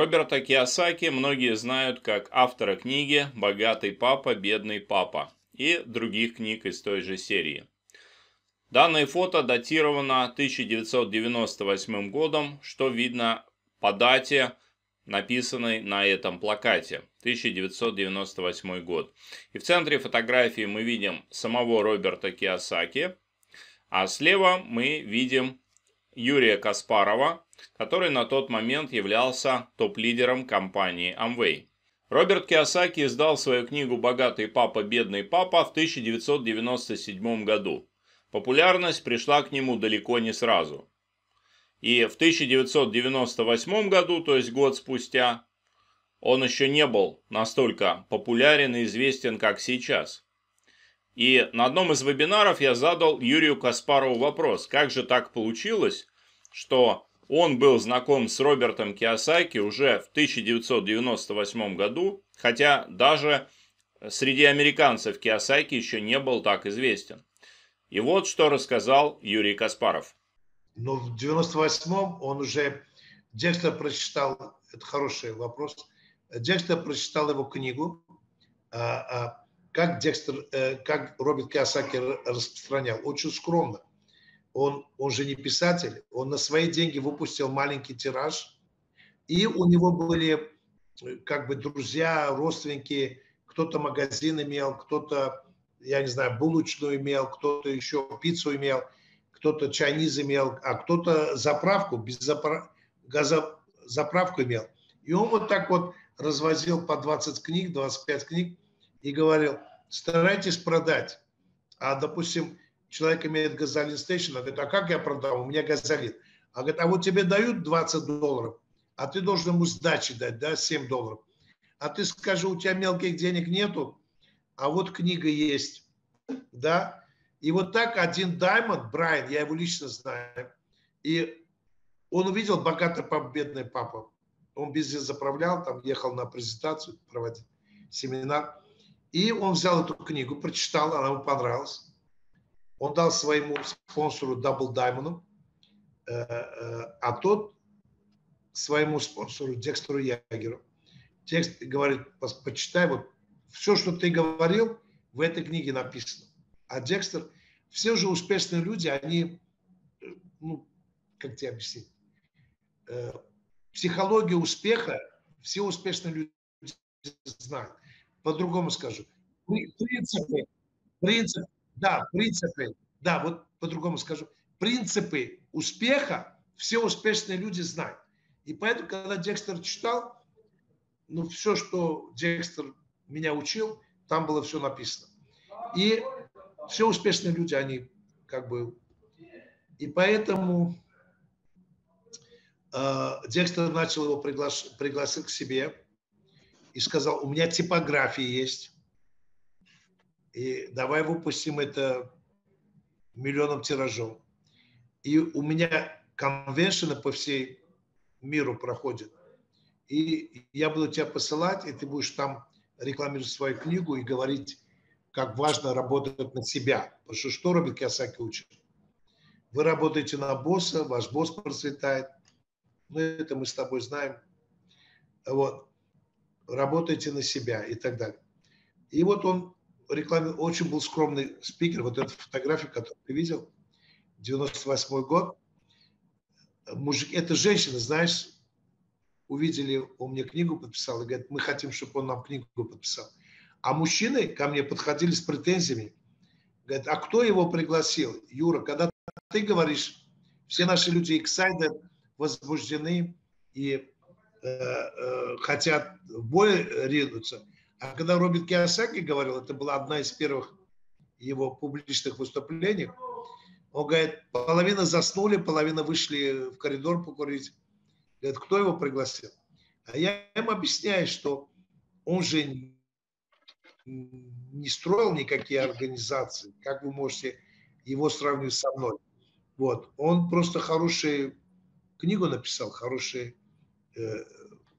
Роберта Кийосаки многие знают как автора книги «Богатый папа, бедный папа» и других книг из той же серии. Данное фото датировано 1998 годом, что видно по дате, написанной на этом плакате, 1998 год. И в центре фотографии мы видим самого Роберта Кийосаки, а слева мы видим Юрия Каспарова, который на тот момент являлся топ-лидером компании Amway. Роберт Кийосаки издал свою книгу «Богатый папа, бедный папа» в 1997 году. Популярность пришла к нему далеко не сразу. И в 1998 году, то есть год спустя, он еще не был настолько популярен и известен, как сейчас. И на одном из вебинаров я задал Юрию Каспарову вопрос, как же так получилось, что он был знаком с Робертом Кийосаки уже в 1998 году, хотя даже среди американцев Кийосаки еще не был так известен. И вот что рассказал Юрий Каспаров. Ну, в 1998-м он уже, Декстер прочитал, это хороший вопрос, Декстер прочитал его книгу, как Роберт Кийосаки распространял, очень скромно. Он же не писатель, он на свои деньги выпустил маленький тираж, и у него были как бы друзья, родственники, кто-то магазин имел, кто-то, я не знаю, булочную имел, кто-то еще пиццу имел, кто-то чайниз имел, а кто-то заправку, газозаправку имел. И он вот так вот развозил по 20 книг, 25 книг и говорил, старайтесь продать, а допустим, человек имеет газолин стейшн, он говорит, а как я продам, у меня газолин. А говорит, а вот тебе дают 20 долларов, а ты должен ему сдачи дать, да, 7 долларов. А ты скажи, у тебя мелких денег нету, а вот книга есть, да. И вот так один Даймонд, Брайан, я его лично знаю, и он увидел «Богатый папа, бедный папа». Он бизнес заправлял, там ехал на презентацию, проводил семинар. И он взял эту книгу, прочитал, она ему понравилась. Он дал своему спонсору Дабл Даймонду, а тот своему спонсору Декстеру Ягеру. Текст говорит, почитай, вот все, что ты говорил, в этой книге написано. А Декстер, все же успешные люди, они, ну, как тебе объяснить, психологию успеха все успешные люди знают. По-другому скажу. Принципы успеха все успешные люди знают. И поэтому, когда Декстер читал, ну, все, что Декстер меня учил, там было все написано. И все успешные люди, они как бы... И поэтому Декстер начал его пригласил к себе и сказал, у меня типография есть. И давай выпустим это миллионным тиражом. И у меня конвеншены по всей миру проходят. И я буду тебя посылать, и ты будешь там рекламировать свою книгу и говорить, как важно работать на себя. Потому что что Роберт Кийосаки учит? Вы работаете на босса, ваш босс процветает. Ну, это мы с тобой знаем. Вот. Работайте на себя и так далее. И вот он рекламе очень был скромный спикер. Вот эту фотографию, которую ты видел, 98 год. Мужик, эта женщина, знаешь, увидели, он мне книгу подписал, и говорит, мы хотим, чтобы он нам книгу подписал. А мужчины ко мне подходили с претензиями. Говорят, а кто его пригласил? Юра, когда ты говоришь, все наши люди excited, возбуждены и хотят в бой ринуться. А когда Роберт Кийосаки говорил, это была одна из первых его публичных выступлений, он говорит, половина заснули, половина вышли в коридор покурить. Говорит, кто его пригласил? А я им объясняю, что он же не строил никакие организации, как вы можете его сравнивать со мной. Вот. Он просто хорошую книгу написал, хорошие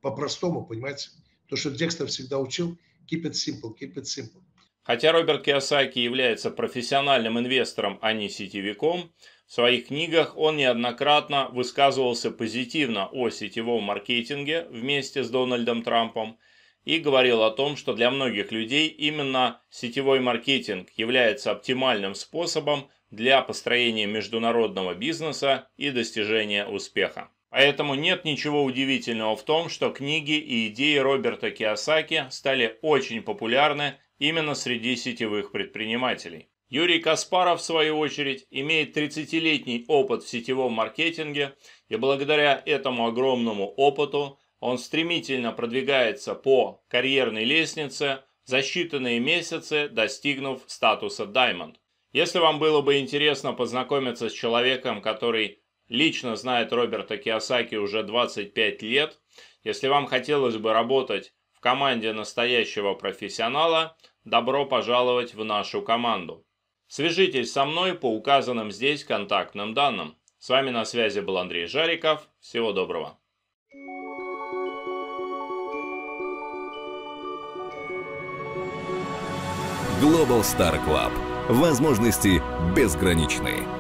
по-простому, понимаете? То, что Декстер всегда учил, keep it simple, keep it simple. Хотя Роберт Кийосаки является профессиональным инвестором, а не сетевиком, в своих книгах он неоднократно высказывался позитивно о сетевом маркетинге вместе с Дональдом Трампом и говорил о том, что для многих людей именно сетевой маркетинг является оптимальным способом для построения международного бизнеса и достижения успеха. Поэтому нет ничего удивительного в том, что книги и идеи Роберта Кийосаки стали очень популярны именно среди сетевых предпринимателей. Юрий Касперов, в свою очередь, имеет 30-летний опыт в сетевом маркетинге, и благодаря этому огромному опыту он стремительно продвигается по карьерной лестнице, за считанные месяцы достигнув статуса «Даймонд». Если вам было бы интересно познакомиться с человеком, который лично знает Роберта Кийосаки уже 25 лет, если вам хотелось бы работать в команде настоящего профессионала, добро пожаловать в нашу команду. Свяжитесь со мной по указанным здесь контактным данным. С вами на связи был Андрей Жариков. Всего доброго. Global Star Club. Возможности безграничны.